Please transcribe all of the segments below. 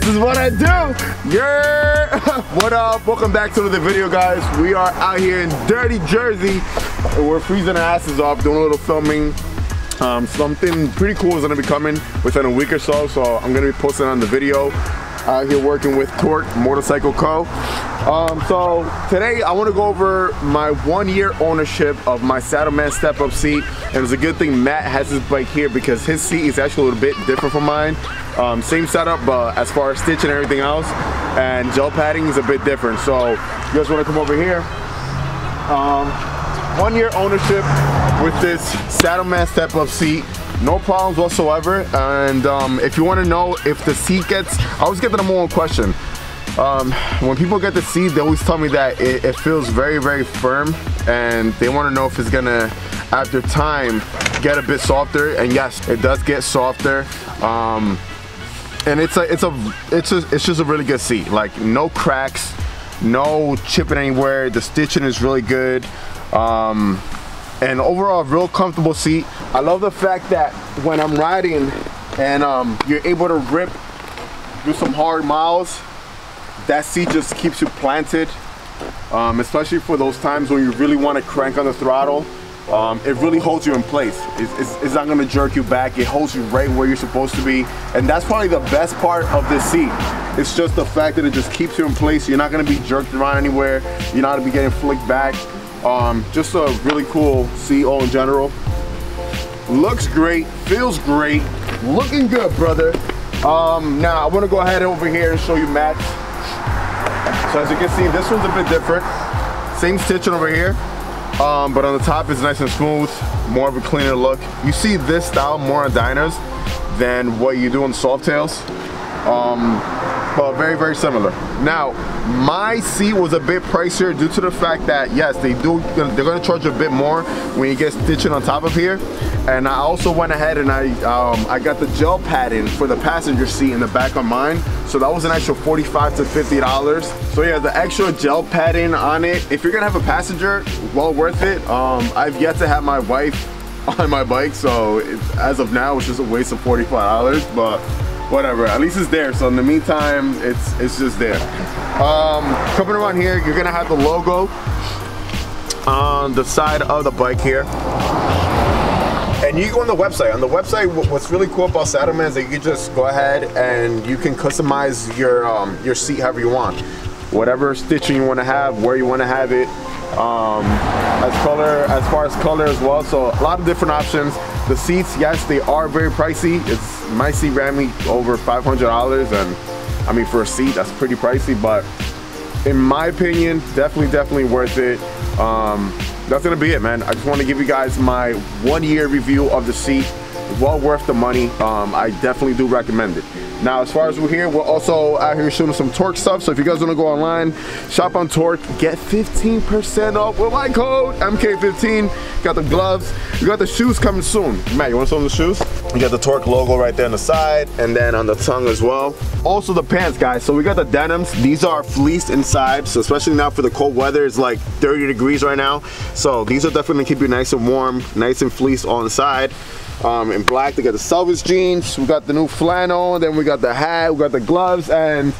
This is what I do. Yeah. What up? Welcome back to another video, guys. We are out here in dirty Jersey. We're freezing our asses off, doing a little filming. Something pretty cool is gonna be coming within a week or so. So I'm gonna be posting on the video. Out here working with Torque Motorcycle Co. So today I want to go over my 1 year ownership of my Saddlemen step up seat. And it's a good thing Matt has his bike here because his seat is actually a little bit different from mine. Same setup, but as far as stitching and everything else, and gel padding is a bit different. So you guys want to come over here. 1 year ownership with this Saddlemen step up seat. No problems whatsoever. And if you want to know if the seat gets, I always get the number one question. When people get the seat, they always tell me that it feels very, very firm, and they want to know if it's gonna, after time, get a bit softer. And yes, it does get softer. And it's just a really good seat. Like no cracks, no chipping anywhere. The stitching is really good. And overall, real comfortable seat. I love the fact that when I'm riding and you're able to rip, do some hard miles, that seat just keeps you planted, especially for those times when you really want to crank on the throttle. It really holds you in place. It's not gonna jerk you back. It holds you right where you're supposed to be. And that's probably the best part of this seat. It's just the fact that it just keeps you in place. You're not gonna be jerked around anywhere. You're not gonna be getting flicked back. Just a really cool seat all in general. Looks great, feels great, looking good, brother. Now I want to go ahead over here and show you Matt's. So as you can see, this one's a bit different. Same stitching over here, but on the top it's nice and smooth, more of a cleaner look. You see this style more on diners than what you do on soft tails. But very, very similar. Now, my seat was a bit pricier due to the fact that yes, they're gonna charge a bit more when you get stitching on top of here. And I also went ahead and I got the gel padding for the passenger seat in the back of mine. So that was an extra $45 to $50. So yeah, the extra gel padding on it. If you're gonna have a passenger, well worth it. I've yet to have my wife on my bike, so as of now, it's just a waste of $45. But whatever, at least it's there. So in the meantime, it's just there. Coming around here, you're gonna have the logo on the side of the bike here. And you go on the website. On the website, what's really cool about Saddlemen is that you can just go ahead and you can customize your seat however you want. Whatever stitching you wanna have, where you wanna have it, as far as color as well. So a lot of different options. The seats, yes, they are very pricey. My seat ran me over $500, and I mean, for a seat, that's pretty pricey, but in my opinion, definitely worth it. That's gonna be it, man. I just wanna give you guys my 1 year review of the seat. Well worth the money. I definitely do recommend it. Now, as far as we're here, we're also out here shooting some Torque stuff. So if you guys want to go online, shop on Torque, get 15% off with my code MK15. Got the gloves. You got the shoes coming soon. Matt, you want to show them the shoes? You got the Torque logo right there on the side, and then on the tongue as well. Also the pants, guys. So we got the denims. These are fleeced inside, so especially now for the cold weather, it's like 30 degrees right now. So these are definitely gonna keep you nice and warm, nice and fleeced on the side. In black, they got the selvedge jeans, we got the new flannel, then we got the hat, we got the gloves, and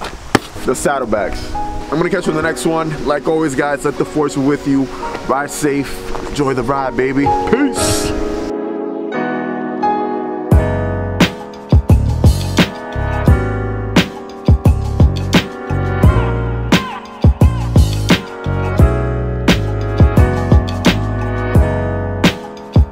the saddlebags. I'm gonna catch you in the next one. Like always, guys, let the force be with you. Ride safe, enjoy the ride, baby. Peace!